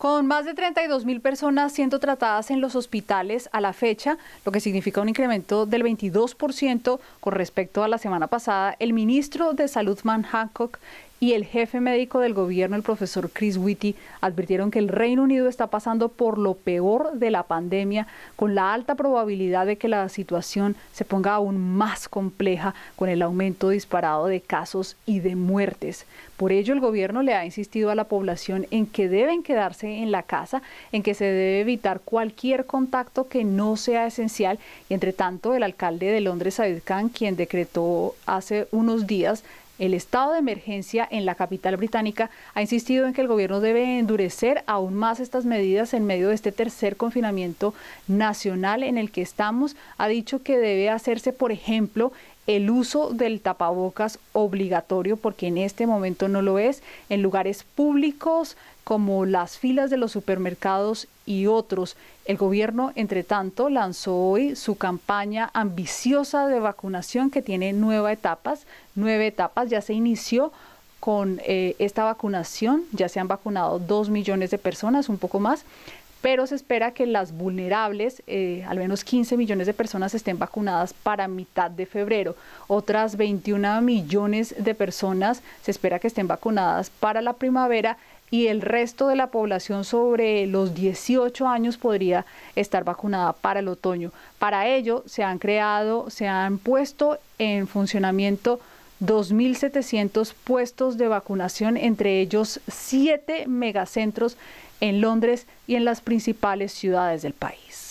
Con más de 32.000 personas siendo tratadas en los hospitales a la fecha, lo que significa un incremento del 22% con respecto a la semana pasada, el ministro de Salud Man Hancock y el jefe médico del gobierno, el profesor Chris Whitty, advirtieron que el Reino Unido está pasando por lo peor de la pandemia, con la alta probabilidad de que la situación se ponga aún más compleja con el aumento disparado de casos y de muertes. Por ello, el gobierno le ha insistido a la población en que deben quedarse en la casa, en que se debe evitar cualquier contacto que no sea esencial. Y entre tanto, el alcalde de Londres, Sadiq Khan, quien decretó hace unos días el estado de emergencia en la capital británica, ha insistido en que el gobierno debe endurecer aún más estas medidas en medio de este tercer confinamiento nacional en el que estamos. Ha dicho que debe hacerse, por ejemplo, el uso del tapabocas obligatorio, porque en este momento no lo es, en lugares públicos como las filas de los supermercados y otros. El gobierno, entre tanto, lanzó hoy su campaña ambiciosa de vacunación que tiene nueve etapas. Ya se inició con esta vacunación, ya se han vacunado 2 millones de personas, un poco más, pero se espera que las vulnerables, al menos 15 millones de personas, estén vacunadas para mitad de febrero. Otras 21 millones de personas se espera que estén vacunadas para la primavera y el resto de la población sobre los 18 años podría estar vacunada para el otoño. Para ello se han puesto en funcionamiento 2.700 puestos de vacunación, entre ellos 7 megacentros en Londres y en las principales ciudades del país.